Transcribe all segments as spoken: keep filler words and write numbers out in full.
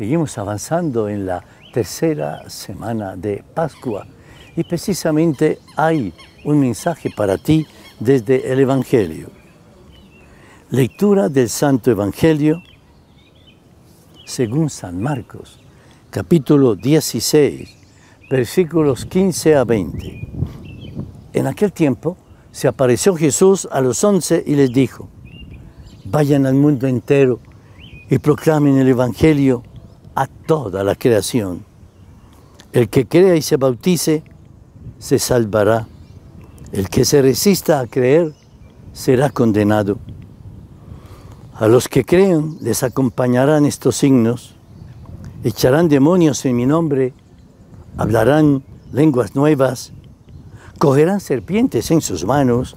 Seguimos avanzando en la tercera semana de Pascua y precisamente hay un mensaje para ti desde el Evangelio. Lectura del Santo Evangelio según San Marcos, capítulo dieciséis, versículos quince a veinte. En aquel tiempo se apareció Jesús a los once y les dijo: vayan al mundo entero y proclamen el Evangelio a toda la creación. El que crea y se bautice, se salvará. El que se resista a creer, será condenado. A los que crean, les acompañarán estos signos. Echarán demonios en mi nombre, hablarán lenguas nuevas, cogerán serpientes en sus manos,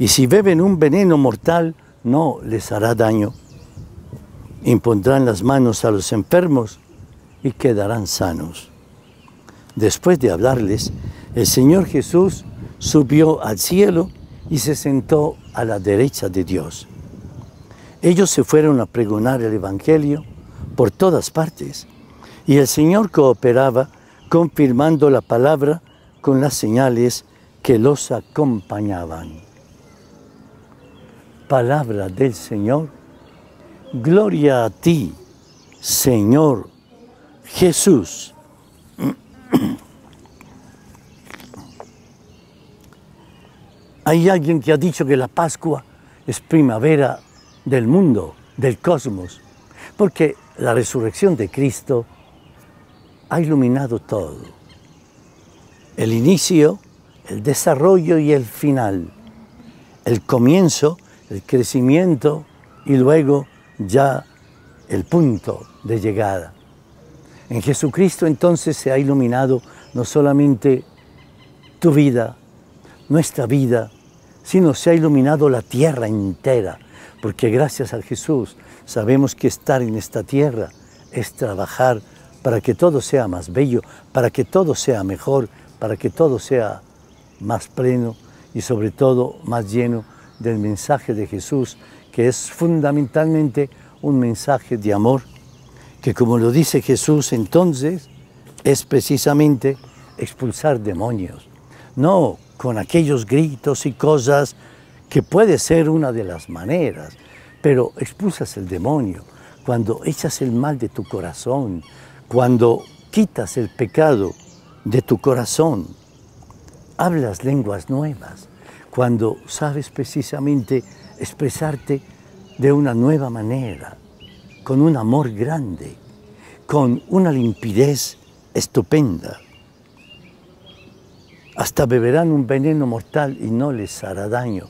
y si beben un veneno mortal, no les hará daño. Impondrán las manos a los enfermos y quedarán sanos. Después de hablarles, el Señor Jesús subió al cielo y se sentó a la derecha de Dios. Ellos se fueron a pregonar el Evangelio por todas partes, y el Señor cooperaba, confirmando la palabra con las señales que los acompañaban. Palabra del Señor. Gloria a ti, Señor Jesús. Hay alguien que ha dicho que la Pascua es primavera del mundo, del cosmos, porque la resurrección de Cristo ha iluminado todo. El inicio, el desarrollo y el final. El comienzo, el crecimiento y luego ya el punto de llegada. En Jesucristo entonces se ha iluminado no solamente tu vida, nuestra vida, sino se ha iluminado la tierra entera, porque gracias a Jesús sabemos que estar en esta tierra es trabajar para que todo sea más bello, para que todo sea mejor, para que todo sea más pleno y sobre todo más lleno del mensaje de Jesús, que es fundamentalmente un mensaje de amor, que como lo dice Jesús entonces, es precisamente expulsar demonios, no con aquellos gritos y cosas que puede ser una de las maneras, pero expulsas el demonio cuando echas el mal de tu corazón, cuando quitas el pecado de tu corazón, hablas lenguas nuevas, cuando sabes precisamente expresarte de una nueva manera, con un amor grande, con una limpidez estupenda. Hasta beberán un veneno mortal y no les hará daño.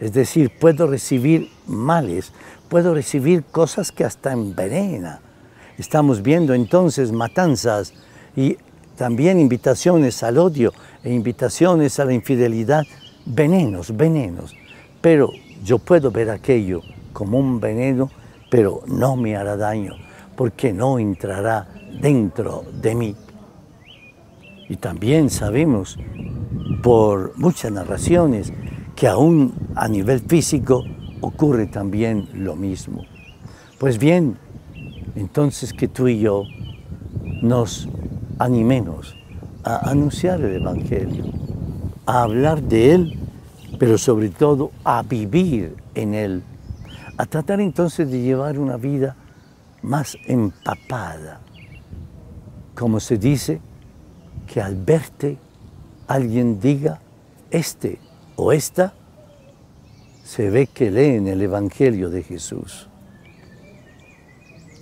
Es decir, puedo recibir males, puedo recibir cosas que hasta envenena. Estamos viendo entonces matanzas y también invitaciones al odio e invitaciones a la infidelidad. Venenos, venenos. Pero yo puedo ver aquello como un veneno, pero no me hará daño, porque no entrará dentro de mí. Y también sabemos por muchas narraciones que aún a nivel físico ocurre también lo mismo. Pues bien, entonces que tú y yo nos animemos a anunciar el Evangelio, a hablar de él, pero sobre todo a vivir en él, a tratar entonces de llevar una vida más empapada. Como se dice, que al verte alguien diga, este o esta, se ve que leen el Evangelio de Jesús.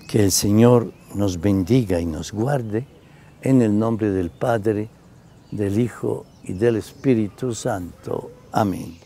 Que el Señor nos bendiga y nos guarde en el nombre del Padre, del Hijo y del Espíritu Santo. Amén.